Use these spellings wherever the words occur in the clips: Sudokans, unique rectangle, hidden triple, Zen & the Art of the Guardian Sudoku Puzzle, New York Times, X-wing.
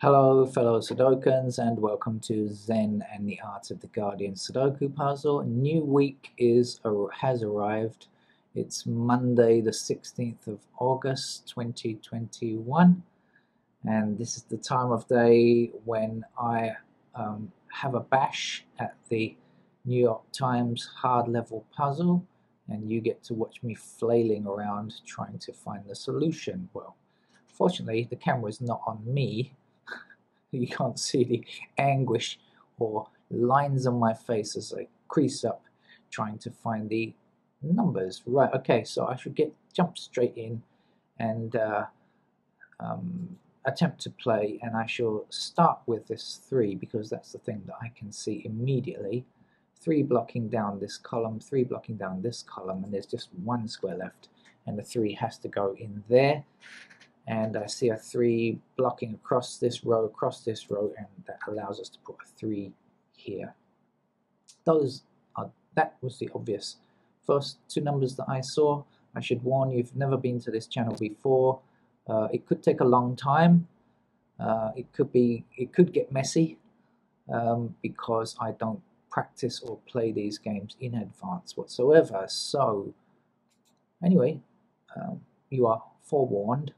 Hello fellow Sudokans, and welcome to Zen and the Art of the Guardian Sudoku Puzzle. A new week has arrived. It's Monday the 16th of August 2021, and this is the time of day when I have a bash at the New York Times hard level puzzle, and you get to watch me flailing around trying to find the solution. Well, fortunately the camera is not on me. You can't see the anguish or lines on my face as I crease up trying to find the numbers. Right, okay, so I should jump straight in and attempt to play, and I shall start with this 3 because that's the thing that I can see immediately. 3 blocking down this column, 3 blocking down this column, and there's just one square left, and the 3 has to go in there. And I see a 3 blocking across this row, and that allows us to put a 3 here. That was the obvious first 2 numbers that I saw. I should warn you, if you've never been to this channel before, it could take a long time. It could get messy because I don't practice or play these games in advance whatsoever. So anyway, you are forewarned.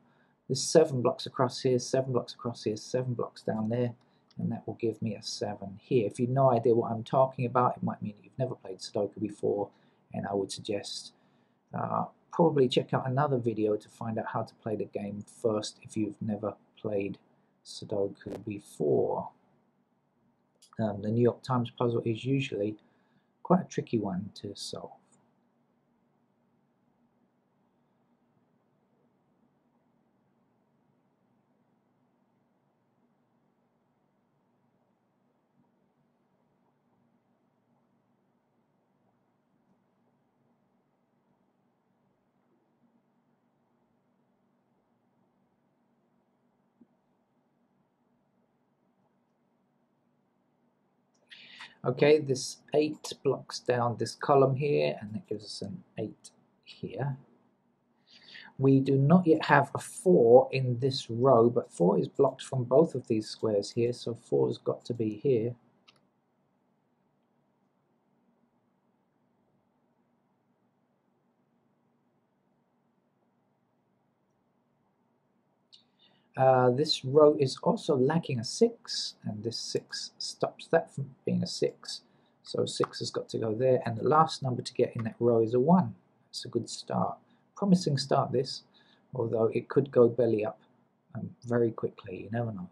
There's 7 blocks across here, 7 blocks across here, 7 blocks down there, and that will give me a 7 here. If you've no idea what I'm talking about, it might mean you've never played Sudoku before, and I would suggest probably check out another video to find out how to play the game first if you've never played Sudoku before. The New York Times puzzle is usually quite a tricky one to solve. Okay, this 8 blocks down this column here, and that gives us an 8 here. We do not yet have a 4 in this row, but 4 is blocked from both of these squares here, so 4 has got to be here. This row is also lacking a 6, and this 6 stops that from being a 6. So 6 has got to go there, and the last number to get in that row is a 1. It's a good start. Promising start this, although it could go belly up very quickly, you never know.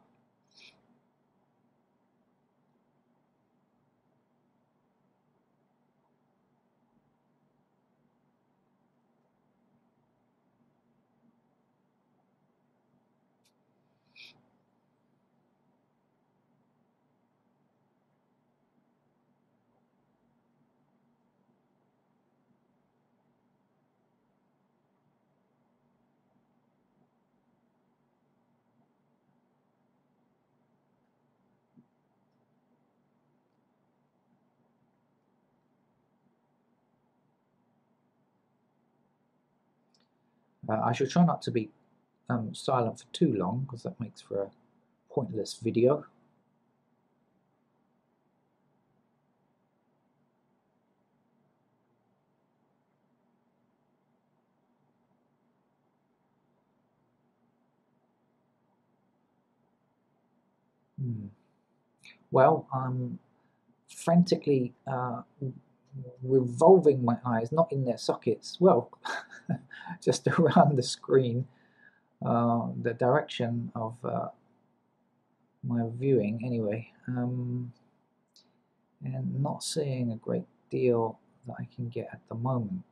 I shall try not to be silent for too long, because that makes for a pointless video. Well, I'm frantically revolving my eyes, not in their sockets, well, just around the screen, the direction of my viewing anyway, and not seeing a great deal that I can get at the moment.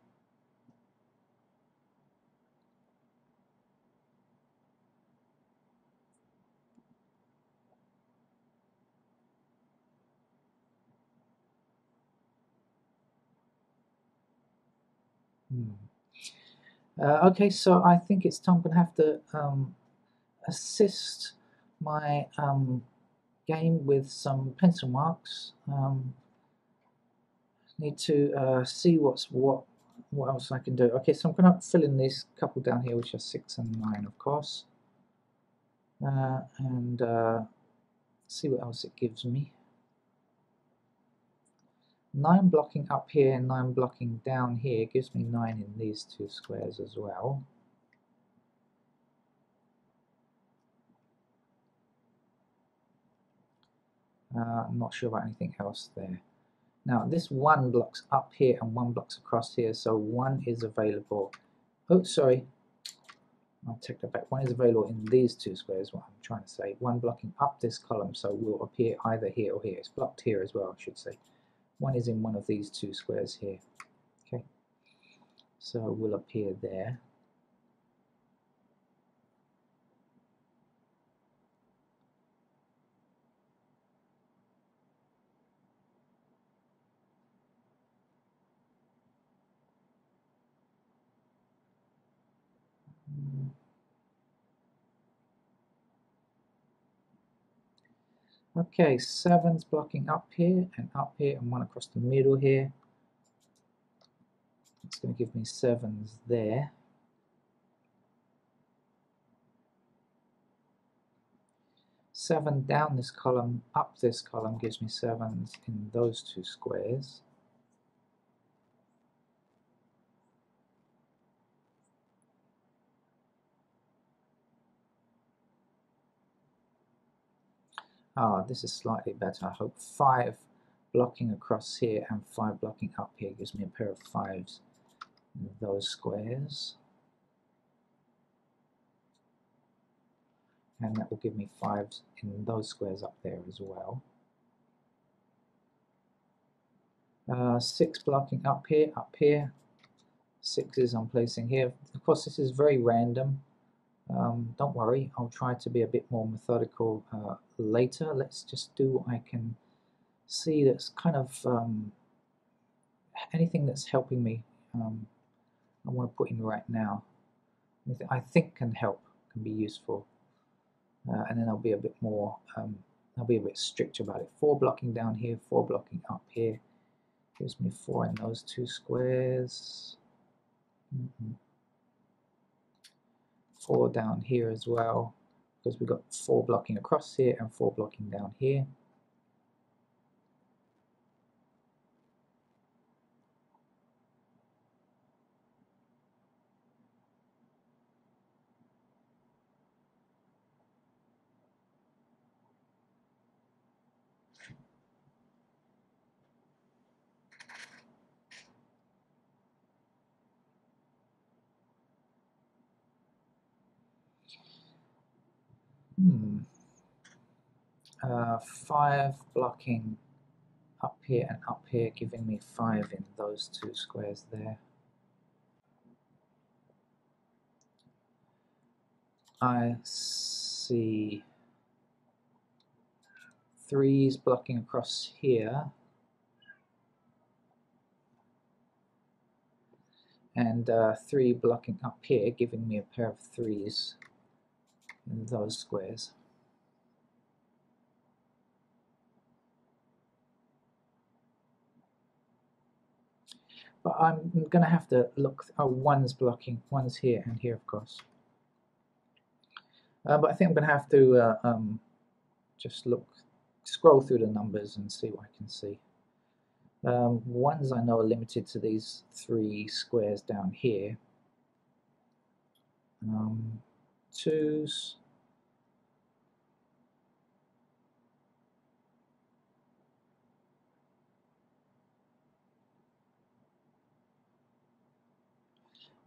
Okay, so I think it's time I'm going to have to assist my game with some pencil marks. Need to see what else I can do. Okay, so I'm going to fill in these couple down here, which are 6 and 9, of course. and see what else it gives me. 9 blocking up here and 9 blocking down here gives me 9 in these two squares as well. I'm not sure about anything else there. Now this 1 blocks up here and 1 blocks across here, so 1 is available. Oh, sorry, I'll take that back. 1 is available in these two squares, what I'm trying to say. 1 blocking up this column, so will appear either here or here. It's blocked here as well, I should say. 1 is in one of these two squares here. Okay, so will appear there. Okay, 7's blocking up here and 1 across the middle here. It's going to give me 7's there. Seven down this column, up this column gives me 7's in those two squares. Ah, this is slightly better, I hope. 5 blocking across here and 5 blocking up here gives me a pair of 5s in those squares. And that will give me 5s in those squares up there as well. 6 blocking up here, 6s I'm placing here. Of course this is very random. Don't worry, I'll try to be a bit more methodical later. Let's just do what I can see that's kind of anything that's helping me. I want to put in right now. Anything I think can help, can be useful, and then I'll be a bit more. I'll be a bit stricter about it. 4 blocking down here, 4 blocking up here gives me 4 in those two squares. 4 down here as well, because we've got 4 blocking across here and 4 blocking down here. Five blocking up here and up here, giving me 5 in those two squares there. I see 3s blocking across here, and 3 blocking up here, giving me a pair of 3s in those squares. But I'm going to have to look. Oh, 1's blocking, 1's here and here, of course. But I think I'm going to have to just look, scroll through the numbers and see what I can see. 1's I know are limited to these 3 squares down here. 2's.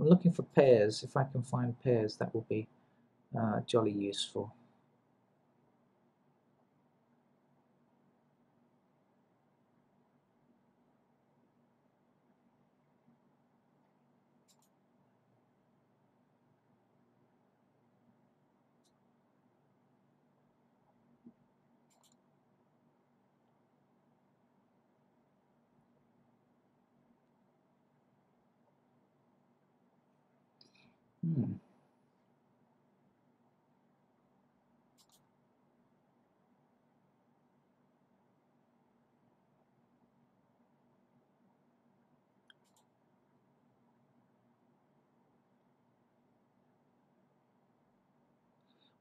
I'm looking for pairs. If I can find pairs, that will be jolly useful.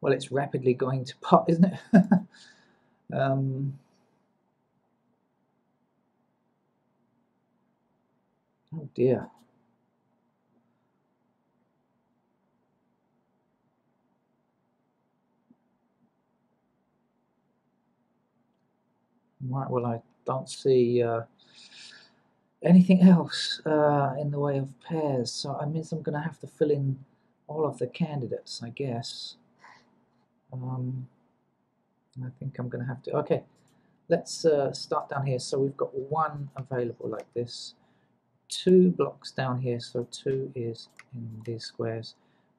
Well, it's rapidly going to pot, isn't it? Oh dear. Right, well, I don't see anything else in the way of pairs, so I mean, I'm going to have to fill in all of the candidates, I guess. I think I'm going to have to. Okay, let's start down here. So we've got one available like this, two blocks down here, so 2 is in these squares,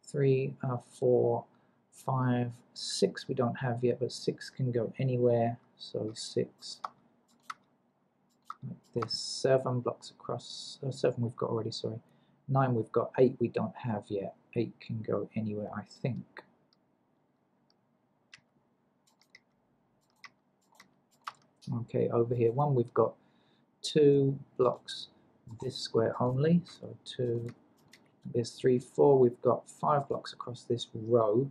3, 4, 5, 6 we don't have yet, but 6 can go anywhere, so 6 like this, 7 blocks across, 7 we've got already, sorry, 9 we've got, 8 we don't have yet, 8 can go anywhere, I think. Okay, over here, 1 we've got 2 blocks this square only, so 2, there's 3, 4, we've got 5 blocks across this row,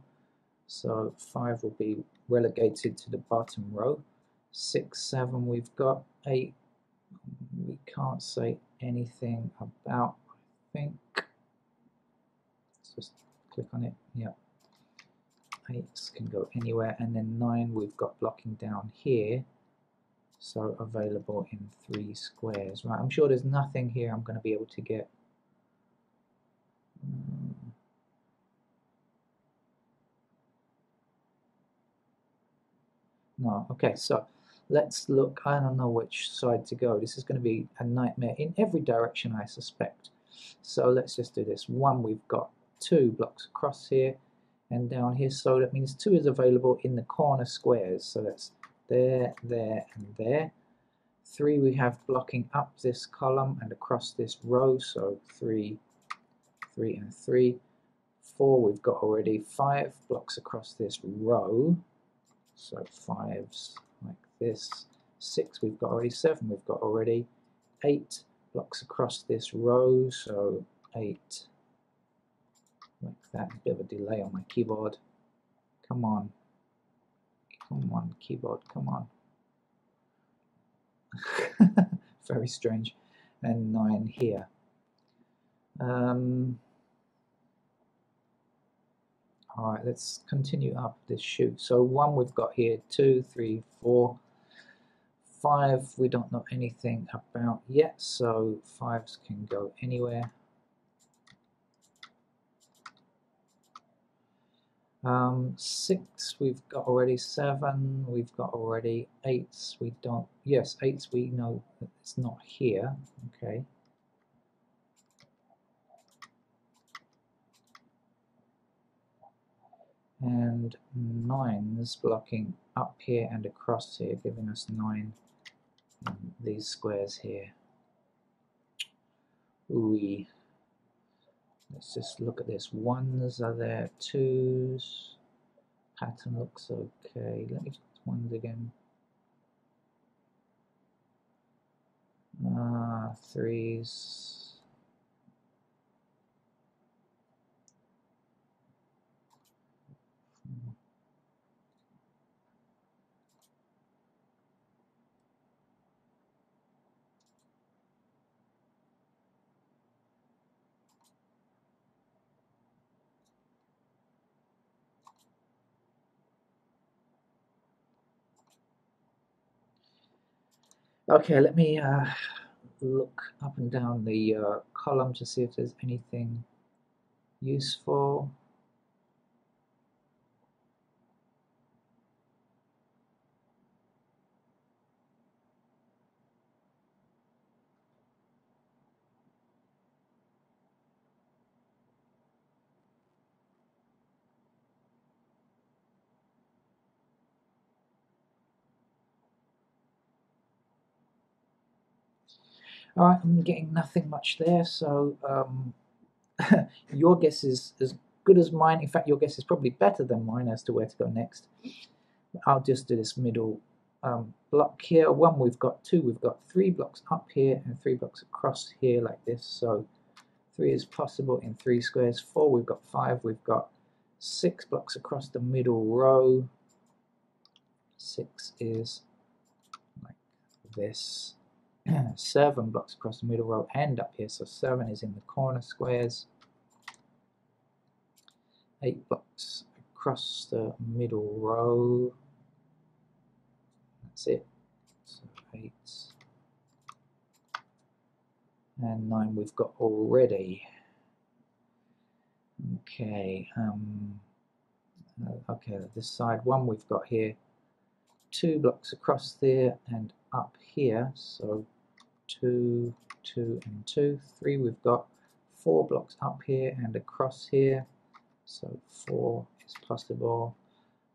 so 5 will be relegated to the bottom row, 6, 7 we've got, 8 we can't say anything about, I think, let's just click on it, yeah, 8 can go anywhere, and then 9 we've got blocking down here, so available in 3 squares. Right, I'm sure there's nothing here I'm going to be able to get. No, okay, so let's look. I don't know which side to go. This is going to be a nightmare in every direction, I suspect. So let's just do this. 1, we've got 2 blocks across here and down here, so that means 2 is available in the corner squares, so that's there, there, and there. 3 we have blocking up this column and across this row, so 3, 3, and 3. 4 we've got already, 5 blocks across this row, so 5s like this. 6 we've got already, 7 we've got already, 8 blocks across this row, so 8 like that. A bit of a delay on my keyboard. Come on. Come on, keyboard, come on. Very strange. And 9 here. All right, let's continue up this chute. So 1 we've got here, 2, 3, 4, 5 we don't know anything about yet, so 5s can go anywhere. Six we've got already, 7 we've got already, 8s we don't, yes, 8s we know that it's not here, okay. And 9s blocking up here and across here, giving us 9 in these squares here. Ooh. Let's just look at this. 1s are there, 2s, pattern looks okay. Let me just 1s again. 3s. Okay, let me look up and down the column to see if there's anything useful. Alright, I'm getting nothing much there, so your guess is as good as mine. In fact, your guess is probably better than mine as to where to go next. I'll just do this middle block here. 1 we've got, 2 we've got, 3 blocks up here and 3 blocks across here like this, so 3 is possible in 3 squares. 4 we've got, 5 we've got, 6 blocks across the middle row. 6 is like this. 7 blocks across the middle row and up here, so 7 is in the corner squares. 8 blocks across the middle row. That's it. So 8 and 9 we've got already. Okay, okay, this side 1 we've got here. 2 blocks across there and up here, so 2, 2 and 2, 3 we've got. 4 blocks up here and across here, so 4 is possible,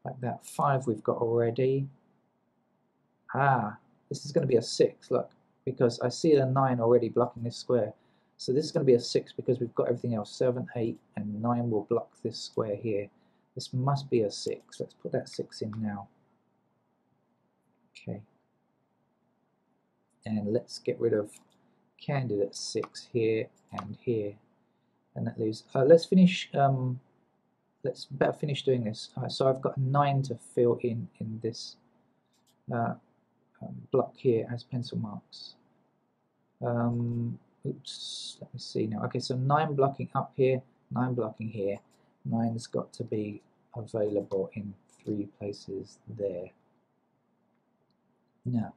like that. 5 we've got already. Ah, this is going to be a 6, look, because I see a 9 already blocking this square, so this is going to be a 6 because we've got everything else. 7, 8 and 9 will block this square here. This must be a 6, let's put that 6 in now. Okay, and let's get rid of candidate 6 here and here, and that leaves. Let's finish. Let's better finish doing this. So I've got 9 to fill in this block here as pencil marks. Oops, let me see now. Okay, so 9 blocking up here, 9 blocking here. 9's got to be available in 3 places there. Now,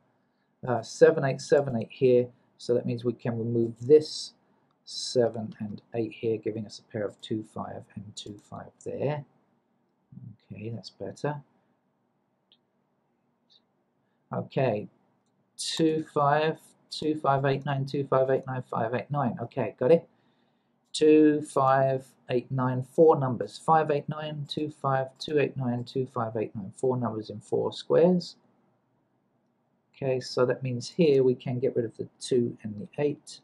7, 8, 7, 8 here, so that means we can remove this 7 and 8 here, giving us a pair of 2, 5 and 2, 5 there. Okay, that's better. Okay, 2, 5, 2, 5, 8, 9, 2, 5, 8, 9, 5, 8, 9. Okay, got it. 2, 5, 8, 9, 4 numbers. 5, 8, 9, 2, 5, 2, 8, 9, 2, 5, 8, 9. 4 numbers in 4 squares. Okay, so that means here we can get rid of the 2 and the 8,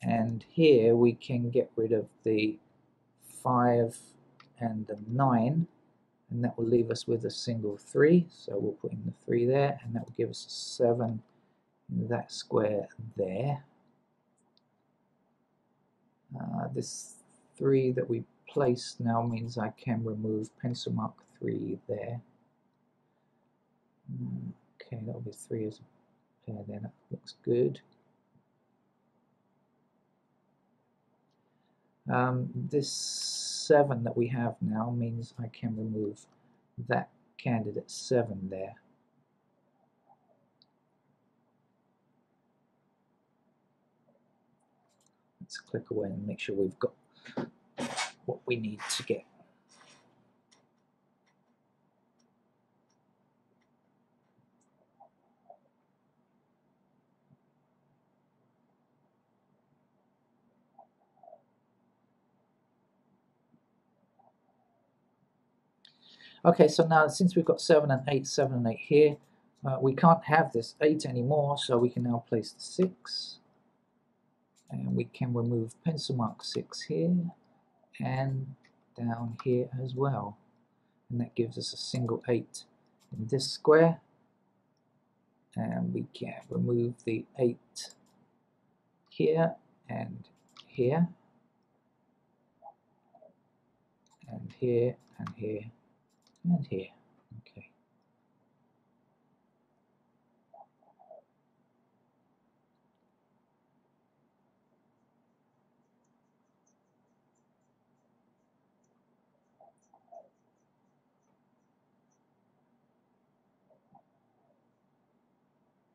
and here we can get rid of the 5 and the 9, and that will leave us with a single 3, so we'll put in the 3 there, and that will give us a 7 in that square there. This 3 that we placed now means I can remove pencil mark 3 there. Okay, that'll be 3 as a pair there, that looks good. This 7 that we have now means I can remove that candidate 7 there. Let's click away and make sure we've got what we need to get. Okay, so now since we've got 7 and 8, 7 and 8 here, we can't have this 8 anymore, so we can now place the 6, and we can remove pencil mark 6 here and down here as well, and that gives us a single 8 in this square, and we can remove the 8 here and here and here and here. And here, okay.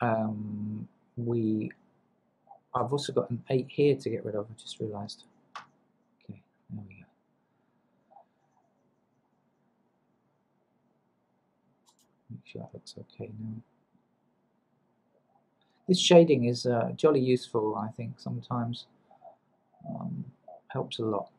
I've also got an 8 here to get rid of, I just realised. Okay, there we go. Make sure that looks okay now. This shading is jolly useful, I think, sometimes. Helps a lot.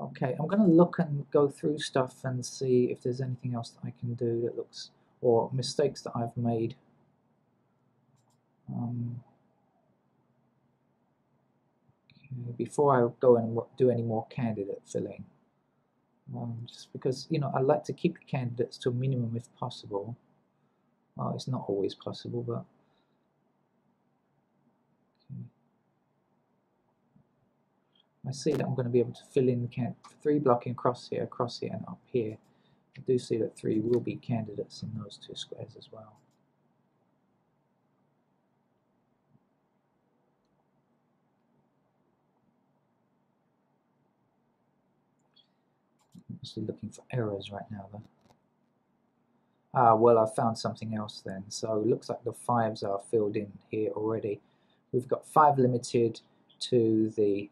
Okay, I'm going to look and go through stuff and see if there's anything else that I can do that looks, or mistakes that I've made. Okay, before I go and do any more candidate filling, just because, you know, I like to keep the candidates to a minimum if possible. It's not always possible, but okay. I see that I'm going to be able to fill in three blocking across here, and up here. I do see that three will be candidates in those two squares as well. I'm actually looking for errors right now, though. Ah, well, I've found something else then. So it looks like the fives are filled in here already. We've got five limited to the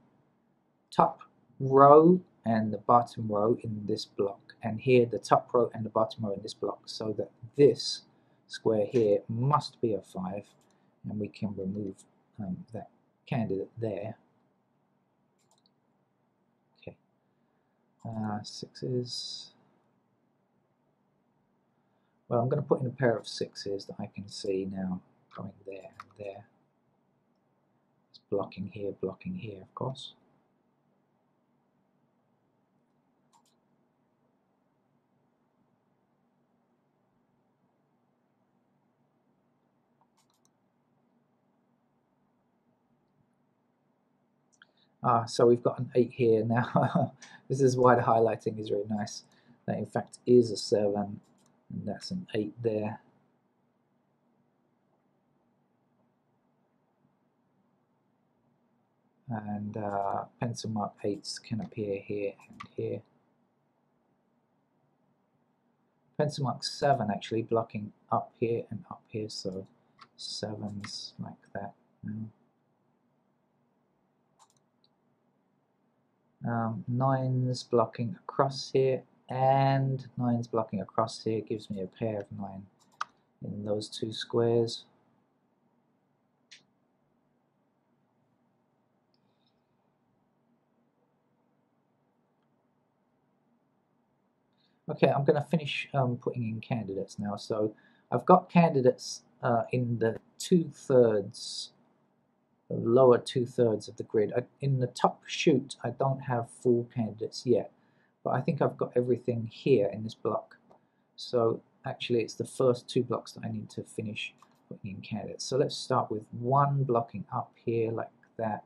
top row and the bottom row in this block, and here the top row and the bottom row in this block, so that this square here must be a 5, and we can remove that candidate there. Okay, 6s. Well, I'm going to put in a pair of 6s that I can see now going there and there. It's blocking here, of course. So we've got an 8 here now. This is why the highlighting is really nice. That in fact is a 7, and that's an 8 there. And pencil mark 8s can appear here and here. Pencil mark 7 actually blocking up here and up here, so 7s like that now. 9s blocking across here, and 9s blocking across here gives me a pair of 9 in those two squares. Okay, I'm going to finish putting in candidates now. So I've got candidates in the lower two-thirds of the grid. In the top chute I don't have full candidates yet, but I think I've got everything here in this block, so actually it's the first two blocks that I need to finish putting in candidates. So let's start with 1 blocking up here like that.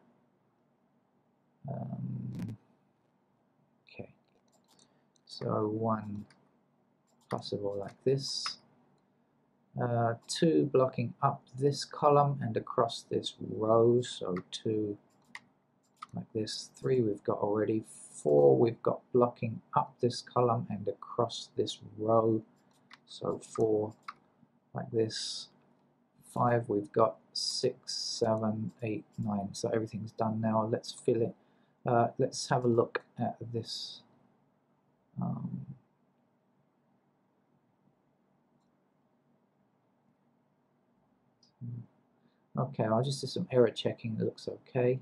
Okay, so 1 possible like this. 2 blocking up this column and across this row, so 2 like this. 3 we've got already. 4 we've got blocking up this column and across this row, so 4 like this. 5 we've got. 6, 7, 8, 9, so everything's done now. Let's fill it. Let's have a look at this. Okay, I'll just do some error checking. It looks okay.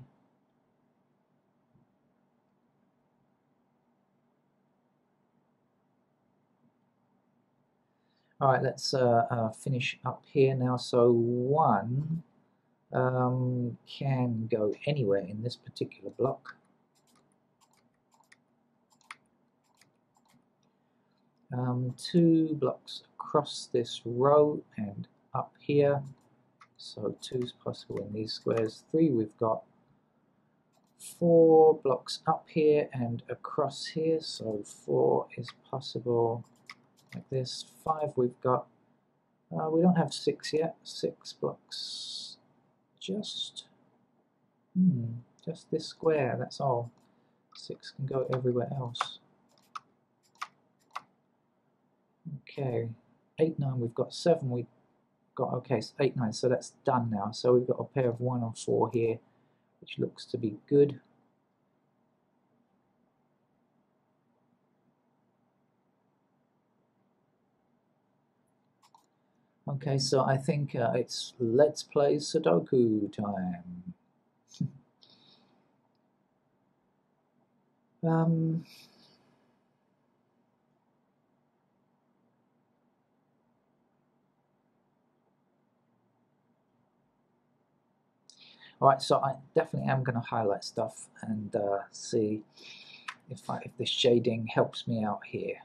All right, let's finish up here now. So 1 can go anywhere in this particular block. Two blocks across this row and up here. So 2's possible in these squares. 3 we've got. 4 blocks up here and across here, so 4 is possible like this. 5 we've got. We don't have 6 yet. 6 blocks just this square, that's all. 6 can go everywhere else. Okay, 8, 9 we've got. 7 we've got. Okay, so 8, 9, so that's done now. So we've got a pair of 1 and 4 here, which looks to be good. Okay, so I think it's Let's Play Sudoku time. Alright, so I definitely am going to highlight stuff and see if the shading helps me out here.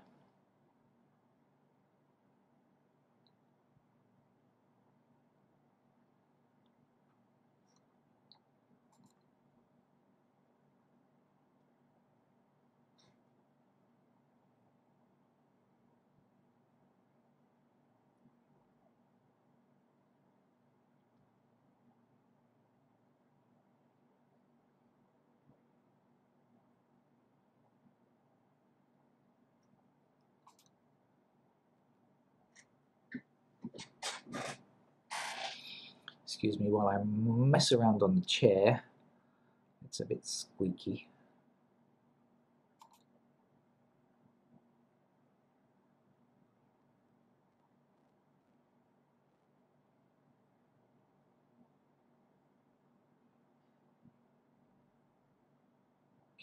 Excuse me while I mess around on the chair. It's a bit squeaky.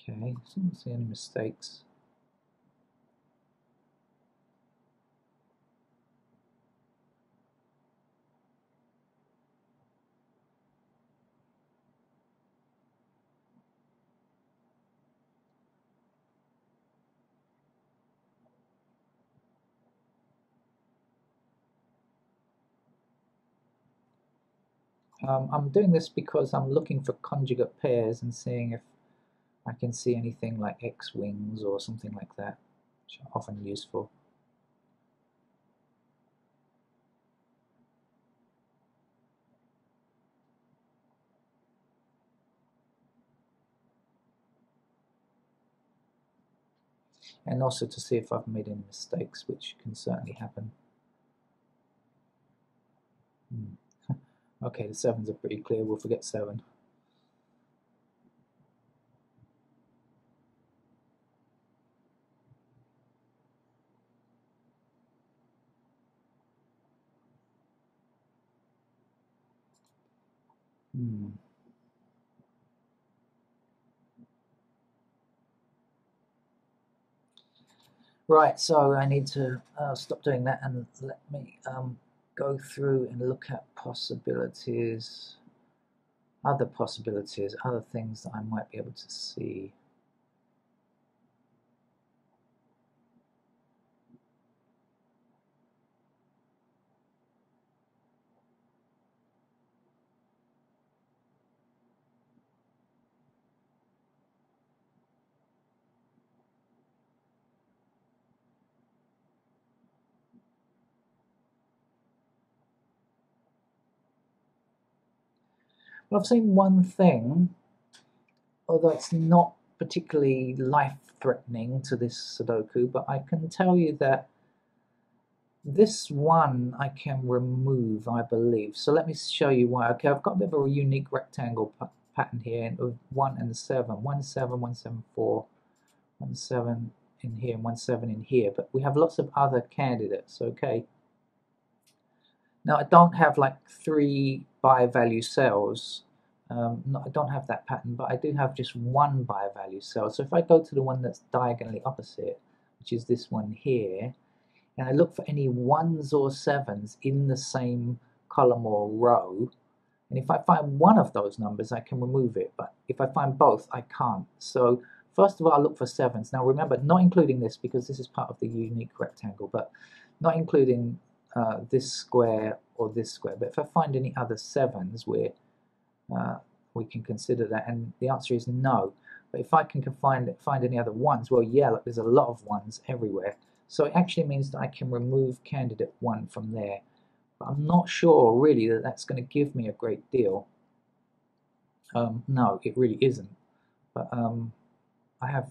Okay, I didn't see any mistakes. I'm doing this because I'm looking for conjugate pairs and seeing if I can see anything like X-wings or something like that, which are often useful. And also to see if I've made any mistakes, which can certainly happen. Okay, the sevens are pretty clear, we'll forget seven. Right, so I need to stop doing that and let me go through and look at possibilities, other things that I might be able to see. Well, I've seen one thing, although it's not particularly life-threatening to this Sudoku, but I can tell you that this one I can remove, I believe. So let me show you why. Okay, I've got a bit of a unique rectangle pattern here of 1 and 7. 1, 7, 1, 7, 4, 1, 7 in here, and 1, 7 in here. But we have lots of other candidates, okay? Now I don't have like 3 bi-value cells, I don't have that pattern, but I do have just 1 bi-value cell. So if I go to the one that's diagonally opposite, which is this one here, and I look for any 1s or 7s in the same column or row, and if I find one of those numbers I can remove it, but if I find both I can't. So first of all I look for 7s. Now remember, not including this because this is part of the unique rectangle, but not including this square or this square, but if I find any other 7s, we can consider that, and the answer is no. But if I can find any other 1s, well yeah, look, there's a lot of 1s everywhere, so it actually means that I can remove candidate 1 from there, but I'm not sure really that that's going to give me a great deal. No, it really isn't, but I have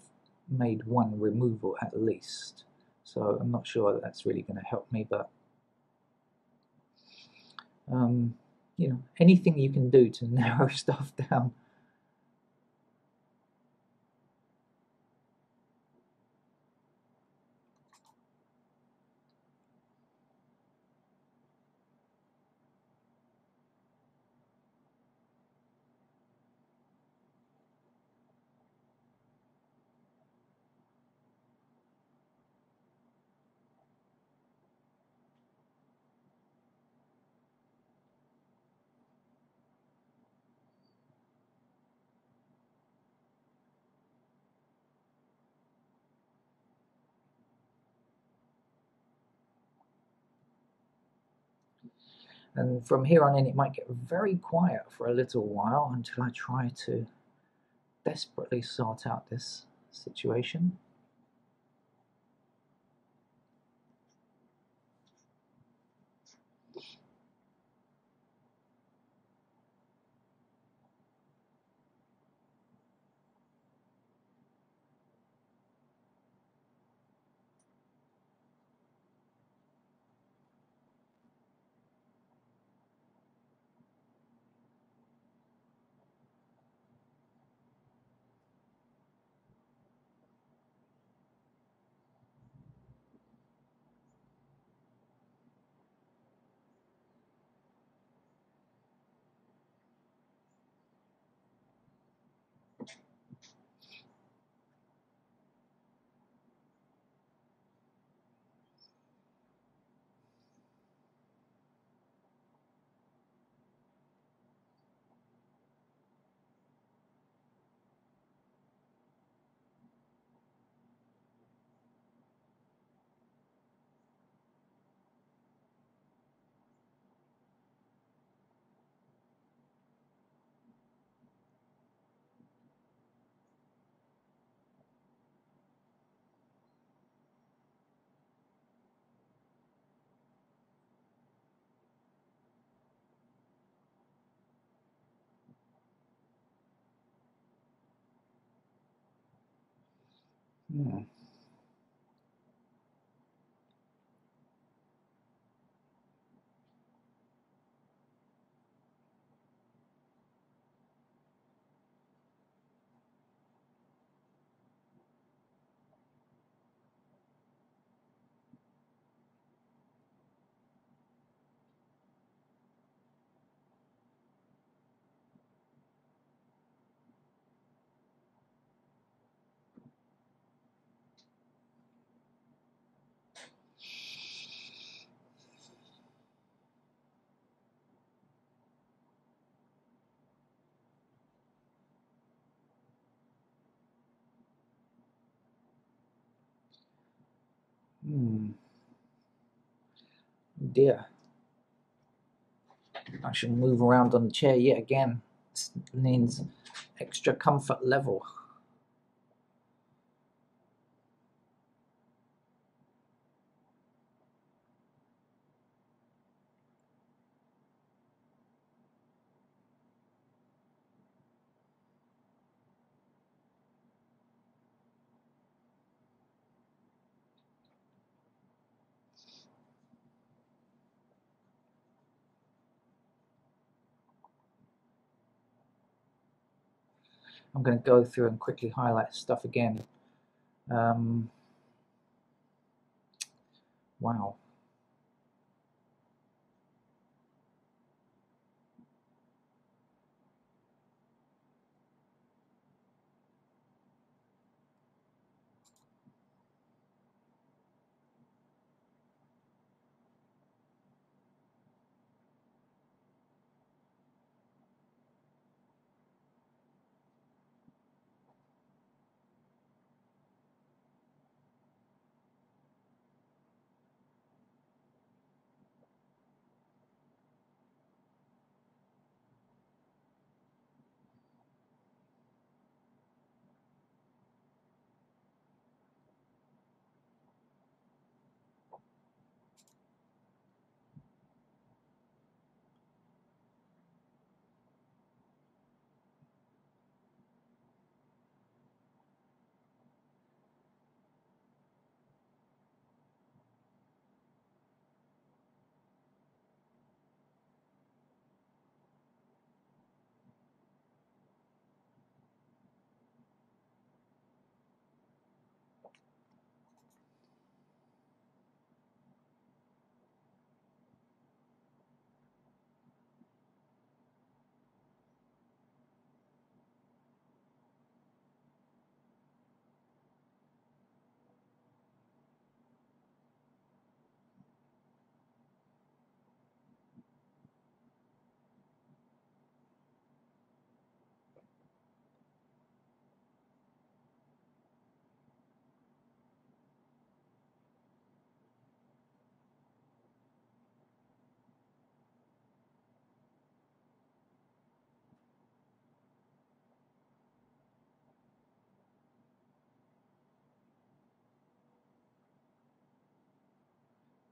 made 1 removal at least, so I'm not sure that that's really going to help me, but you know, anything you can do to narrow stuff down. And from here on in, it might get very quiet for a little while until I try to desperately sort out this situation. Dear, I shall move around on the chair yet again. This means extra comfort level. I'm going to go through and quickly highlight stuff again. Wow.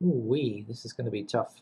Ooh-wee, this is going to be tough.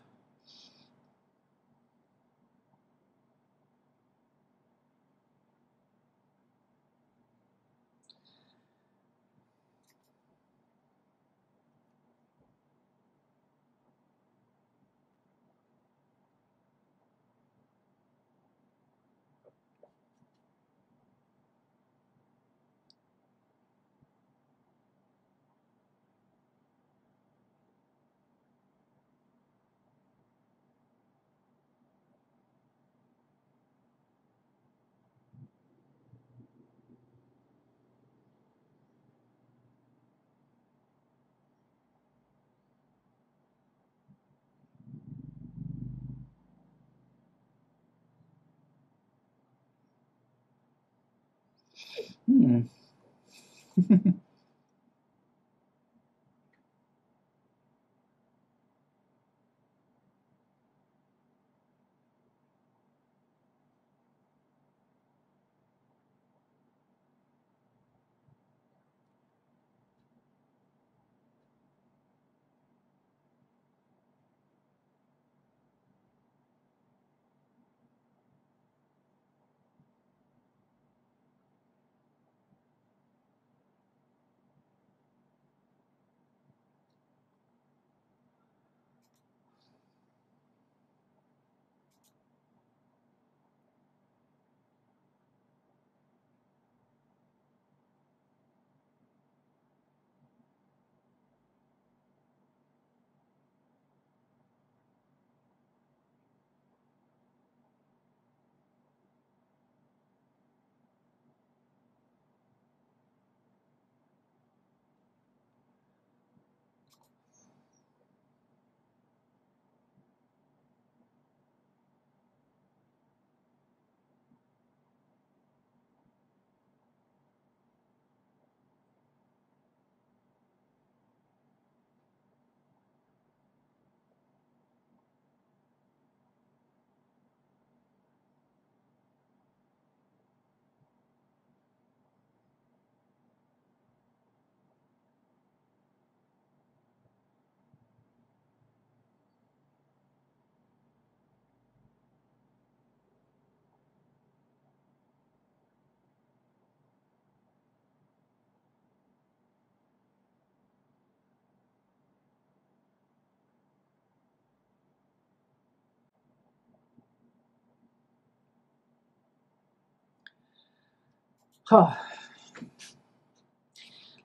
Oh.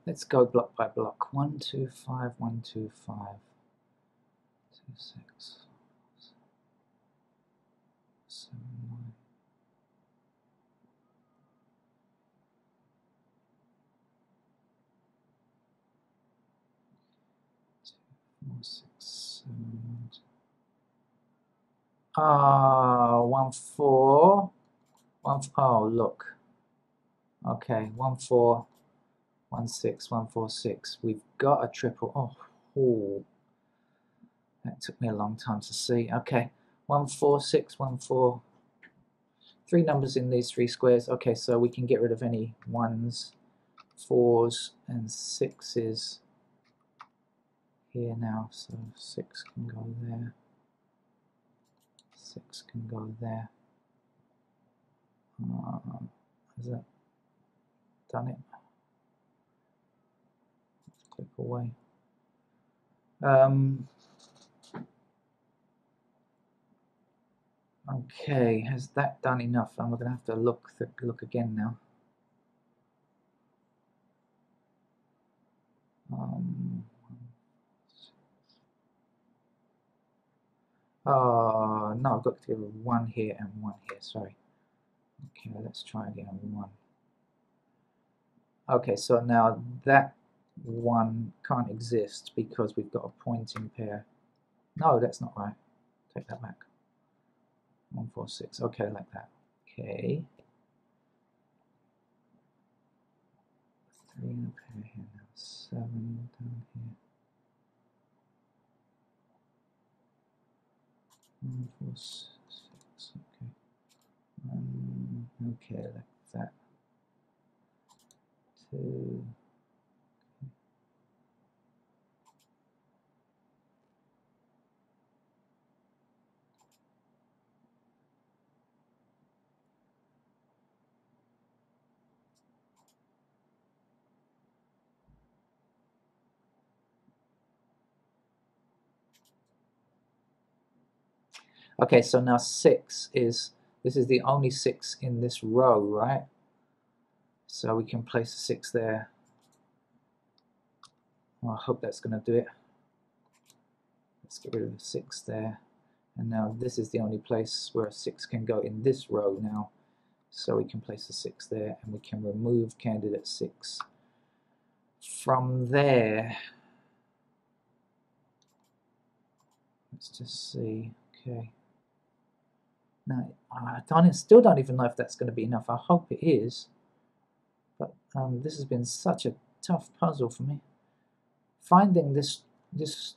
Let's go block by block. 1, 2, 5, 1, 2, 5, 2, 6, 7, 9. Ah, 1, 4. 1, oh, look. Okay, 1, 4, 1, 6, 1, 4, 6. We've got a triple. Oh, that took me a long time to see. Okay, 1, 4, 6, 1, 4. 3 numbers in these 3 squares. Okay, so we can get rid of any 1s, 4s, and 6s here now. So 6 can go there. 6 can go there. Is that? Done it. Let's click away. Okay, has that done enough? I'm going to have to look again now. Oh no, I've got to do 1 here and 1 here. Sorry. Okay, let's try again. 1. Okay, so now that 1 can't exist because we've got a pointing pair. No, that's not right. Take that back. 1, 4, 6. Okay, like that. Okay. 3 in a pair here now. 7 down here. 1, 4, 6. Okay. Okay, like that. 2 Okay, so now 6 is, this is the only 6 in this row, right? So we can place a 6 there. Well, I hope that's going to do it. Let's get rid of the 6 there. And now this is the only place where a 6 can go in this row now. So we can place a 6 there, and we can remove candidate 6. From there, let's just see. Okay. Now, I still don't even know if that's going to be enough. I hope it is. But this has been such a tough puzzle for me. Finding this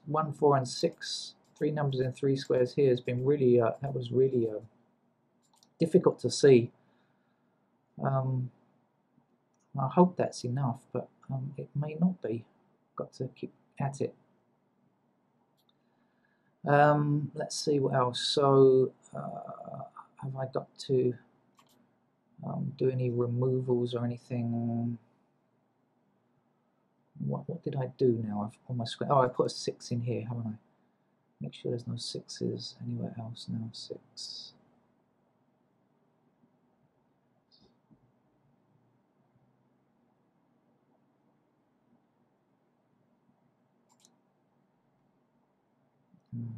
1, 4, and 6, 3 numbers in 3 squares here has been really, that was really difficult to see. I hope that's enough, but it may not be. Got to keep at it. Let's see what else. So have I got to do any removals or anything? What did I do now? I've almost, oh, I put a 6 in here, haven't I? Make sure there's no 6s anywhere else now. 6.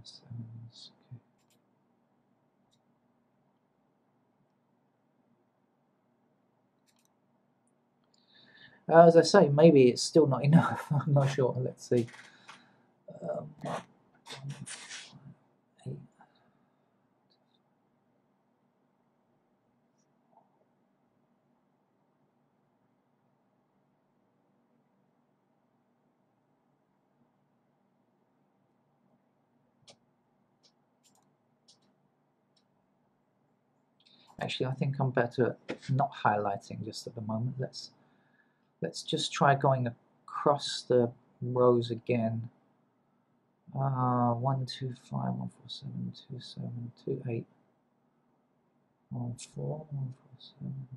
Sounds okay. As I say, maybe it's still not enough. I'm not sure. Let's see. 8. Actually, I think I'm better at not highlighting just at the moment. Let's just try going across the rows again. 1, 2, 5, 1, 4, 7, 2, 7, 2, 8, 1, 4, 1, 4, 7.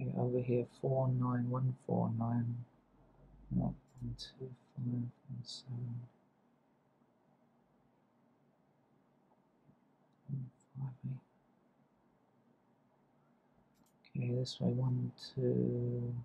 Okay, over here 4, 9, 1, 4, 9. 1, 2, 5, 1, 7. 1, 5, 8. Okay, this way 1, 2, 2, 4, 9.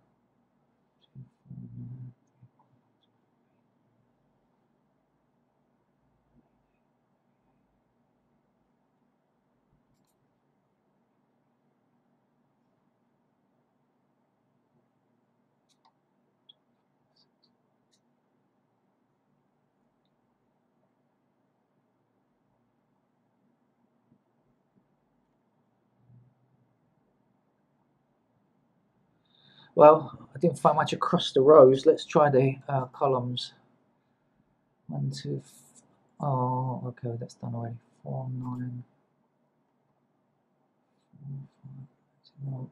Well, I didn't find much across the rows. Let's try the columns. 1, 2. Oh, okay, that's done already. 4, 9, 4, 5,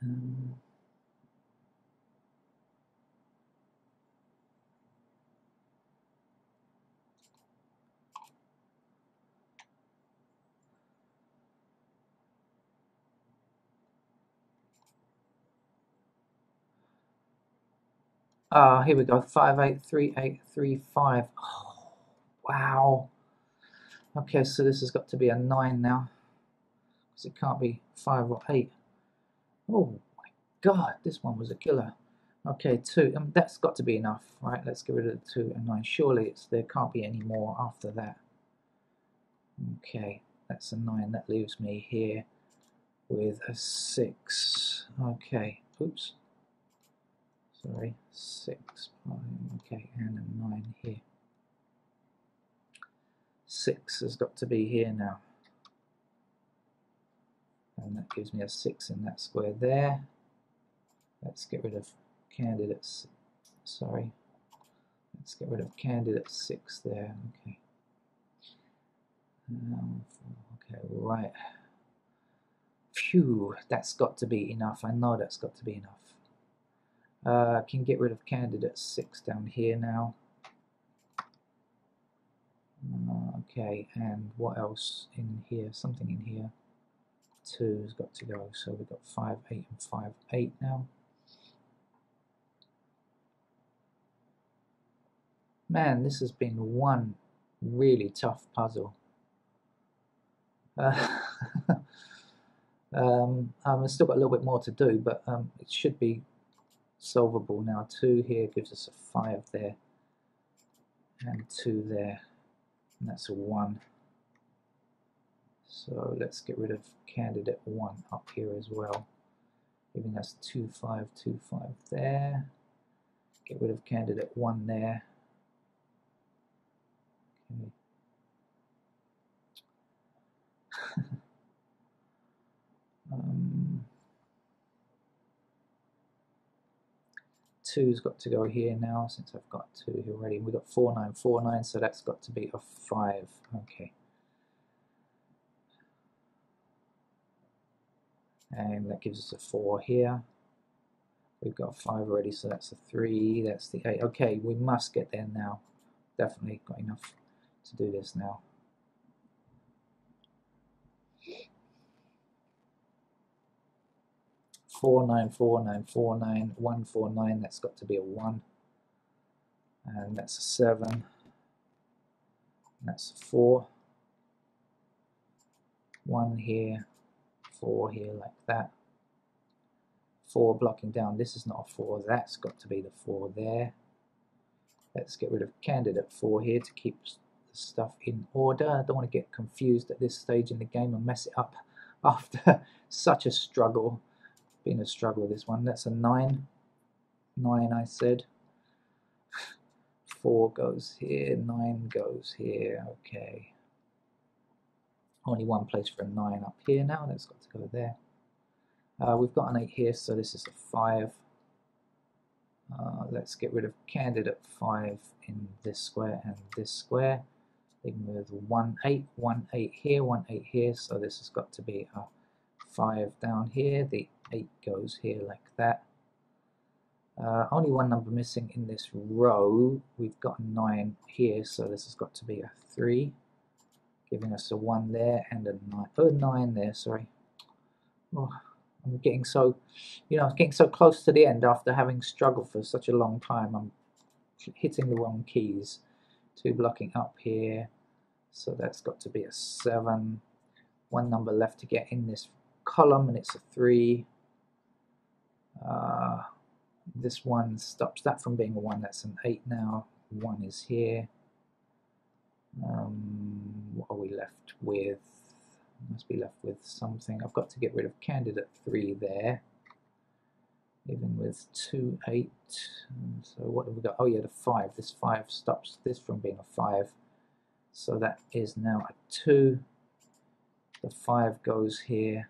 2, 8. Ah, here we go. 5, 8, 3, 8, 3, 5. Oh, wow. Okay, so this has got to be a 9 now, because it can't be 5 or 8. Oh my God, this one was a killer. Okay, 2. That's got to be enough, right? Let's get rid of the 2 and 9. Surely there can't be any more after that. Okay, that's a 9. That leaves me here with a 6. Okay. Oops. Sorry, 6, okay, and a 9 here. 6 has got to be here now. And that gives me a 6 in that square there. Let's get rid of candidates. Sorry. Let's get rid of candidate 6 there. Okay. Okay, right. Phew, that's got to be enough. I know that's got to be enough. Can get rid of candidate 6 down here now. Okay, and what else in here? Something in here. 2's got to go, so we've got 5, 8 and 5, 8 now. Man, this has been one really tough puzzle. I've still got a little bit more to do, but it should be solvable now. 2 here gives us a 5 there, and 2 there, and that's a 1. So let's get rid of candidate 1 up here as well, giving us 2, 5, 2, 5 there. Get rid of candidate 1 there. Okay. Two's got to go here now, since I've got 2 here already. We've got 4, 9, 4, 9, so that's got to be a 5. Okay. And that gives us a 4 here. We've got a 5 already, so that's a 3, that's the 8. Okay, we must get there now. Definitely got enough to do this now. Four, 9, 4, 9, 4, 9, 1, 4, 9. That's got to be a 1, and that's a 7. That's a 4. 1 here, 4 here, like that. 4 blocking down. This is not a 4. That's got to be the 4 there. Let's get rid of candidate 4 here to keep the stuff in order. I don't want to get confused at this stage in the game and mess it up after such a struggle. Been a struggle with this one. That's a 9. 9, I said. 4 goes here, 9 goes here. Okay. Only one place for a 9 up here now. That's got to go there. We've got an 8 here, so this is a 5. Let's get rid of candidate 5 in this square and this square. Ignore the 1, 8. 1, 8 here, 1, 8 here. So this has got to be a 5 down here. The 8 goes here like that. Only one number missing in this row. We've got a 9 here, so this has got to be a 3, giving us a 1 there and a 9 there, sorry. Oh, I'm getting so, getting so close to the end after having struggled for such a long time. I'm hitting the wrong keys. 2 blocking up here, so that's got to be a 7. One number left to get in this column, and it's a 3. This one stops that from being a 1. That's an 8 now. 1 is here. What are we left with? Must be left with something. I've got to get rid of candidate 3 there, even with 2, 8. So what have we got? Oh yeah, the 5. This 5 stops this from being a 5, so that is now a 2. The 5 goes here.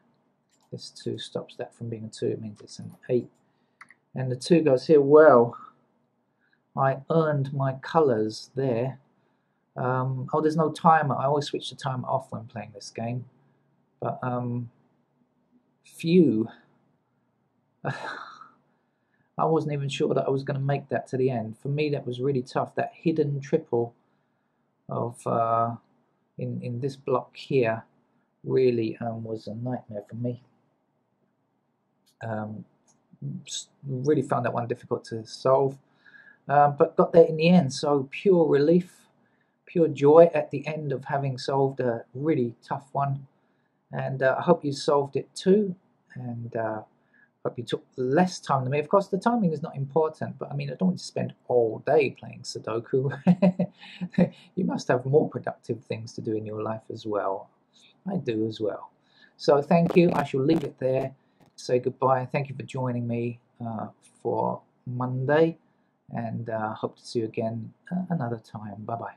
This 2 stops that from being a 2, it means it's an 8. And the 2 goes here. Well, I earned my colours there. Oh, there's no timer. I always switch the timer off when playing this game. But, phew. I wasn't even sure that I was going to make that to the end. For me, that was really tough. That hidden triple of in this block here really was a nightmare for me. Really found that one difficult to solve, but got there in the end. So pure relief, pure joy at the end of having solved a really tough one. And I hope you solved it too, and hope you took less time than me. Of course, the timing is not important, but I mean, I don't want to spend all day playing Sudoku. You must have more productive things to do in your life as well. I do as well. So thank you. I shall leave it there. Say goodbye. Thank you for joining me for Monday, and hope to see you again another time. Bye bye.